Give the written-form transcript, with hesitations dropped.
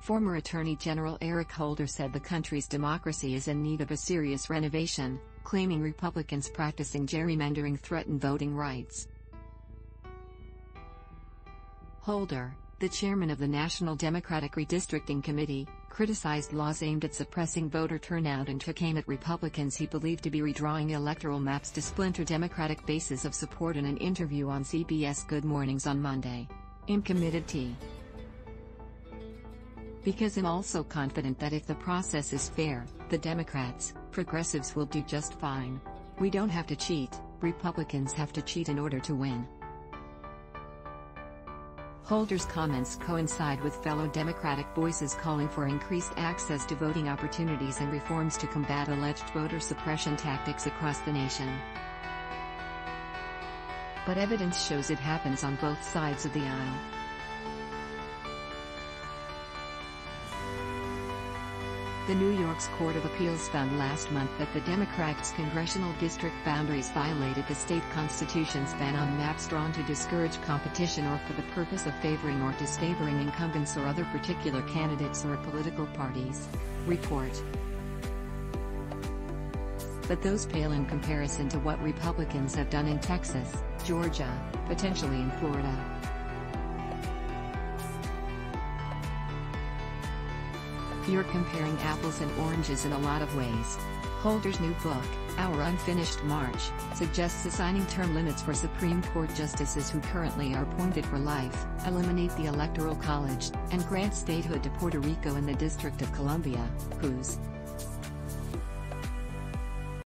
former Attorney General Eric Holder said the country's democracy is in need of a serious renovation, claiming Republicans practicing gerrymandering threaten voting rights. Holder, the chairman of the National Democratic Redistricting Committee, criticized laws aimed at suppressing voter turnout and chicane at Republicans he believed to be redrawing electoral maps to splinter Democratic bases of support in an interview on CBS Good Mornings on Monday. I'm committed to. Because I'm also confident that if the process is fair, the Democrats, progressives will do just fine. We don't have to cheat, Republicans have to cheat in order to win. Holder's comments coincide with fellow Democratic voices calling for increased access to voting opportunities and reforms to combat alleged voter suppression tactics across the nation. But evidence shows it happens on both sides of the aisle. The New York's Court of Appeals found last month that the Democrats' congressional district boundaries violated the state constitution's ban on maps drawn to discourage competition or for the purpose of favoring or disfavoring incumbents or other particular candidates or political parties. Report. But those pale in comparison to what Republicans have done in Texas, Georgia, potentially in Florida. You're comparing apples and oranges in a lot of ways. Holder's new book, Our Unfinished March, suggests assigning term limits for Supreme Court justices who currently are appointed for life, eliminate the Electoral College, and grant statehood to Puerto Rico and the District of Columbia, whose